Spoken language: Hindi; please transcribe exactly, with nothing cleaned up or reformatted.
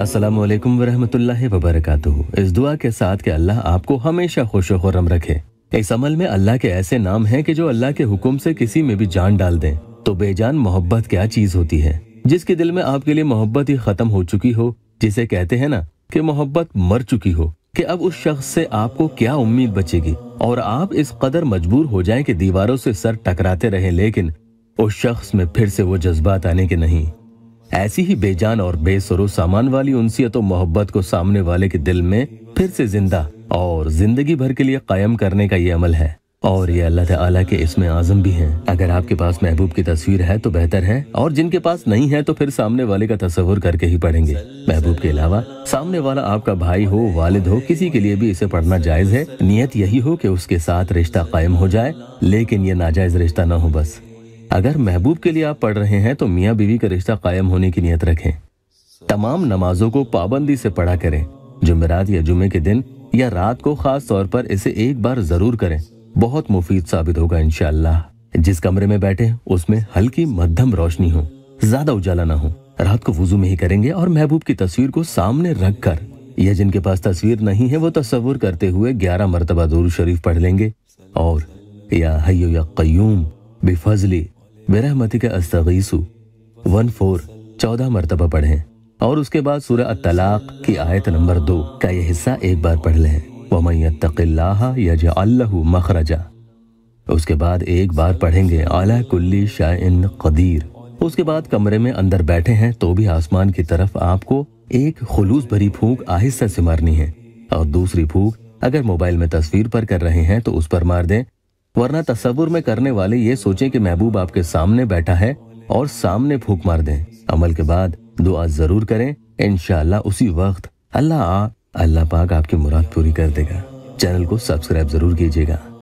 अस्सलामु अलैकुम वरहमतुल्लाहि वबरकातुहू। इस दुआ के साथ कि अल्लाह आपको हमेशा खुश और खुर्रम रखे। इस अमल में अल्लाह के ऐसे नाम हैं कि जो अल्लाह के हुक्म से किसी में भी जान डाल दें तो बेजान मोहब्बत क्या चीज होती है। जिसके दिल में आपके लिए मोहब्बत ही खत्म हो चुकी हो, जिसे कहते हैं ना कि मोहब्बत मर चुकी हो, कि अब उस शख्स से आपको क्या उम्मीद बचेगी और आप इस कदर मजबूर हो जाएं कि दीवारों से सर टकराते रहें, लेकिन उस शख्स में फिर से वो जज्बात आने के नहीं। ऐसी ही बेजान और बेसुरो सामान वाली उनसियत और मोहब्बत को सामने वाले के दिल में फिर से जिंदा और जिंदगी भर के लिए कायम करने का ये अमल है, और ये अल्लाह ताला के इसमें आजम भी है। अगर आपके पास महबूब की तस्वीर है तो बेहतर है, और जिनके पास नहीं है तो फिर सामने वाले का तस्वुर करके ही पढ़ेंगे। महबूब के अलावा सामने वाला आपका भाई हो, वालिद हो, किसी के लिए भी इसे पढ़ना जायज है। नियत यही हो कि उसके साथ रिश्ता कायम हो जाए, लेकिन ये नाजायज रिश्ता ना हो बस। अगर महबूब के लिए आप पढ़ रहे हैं तो मियाँ बीवी का रिश्ता कायम होने की नियत रखें। तमाम नमाजों को पाबंदी से पढ़ा करें। जुमेरात या जुमे के दिन या रात को खास तौर पर इसे एक बार जरूर करें, बहुत मुफीद साबित होगा इंशाअल्लाह। जिस कमरे में बैठे उसमें हल्की मध्यम रोशनी हो, ज्यादा उजाला ना हो। रात को वुजू में ही करेंगे और महबूब की तस्वीर को सामने रख कर, यह जिनके पास तस्वीर नहीं है वो तस्वुर करते हुए ग्यारह मरतबा दुरूद शरीफ पढ़ लेंगे और या हैयु या क़य्यूम बिफजली बिरहमतिका अस्तगीस वन फोर चौदह मरतबा पढ़ें, और उसके बाद सूरह अत-तलाक की आयत नंबर दो का यह हिस्सा एक बार पढ़ लें। वमन यत्तक़िल्लाह यज'ल लहू मखरजा। उसके बाद एक बार पढ़ेंगे ala kulli shayin qadeer। उसके बाद कमरे में अंदर बैठे हैं तो भी आसमान की तरफ आपको एक खुलूस भरी फूंक आहिस्ता से मारनी है, और दूसरी फूंक अगर मोबाइल में तस्वीर पर कर रहे हैं तो उस पर मार दें, वरना तस्वुर में करने वाले ये सोचें कि महबूब आपके सामने बैठा है और सामने फूंक मार दें। अमल के बाद दुआ जरूर करें, इंशाअल्लाह उसी वक्त अल्लाह अल्लाह पाक आपकी मुराद पूरी कर देगा। चैनल को सब्सक्राइब जरूर कीजिएगा।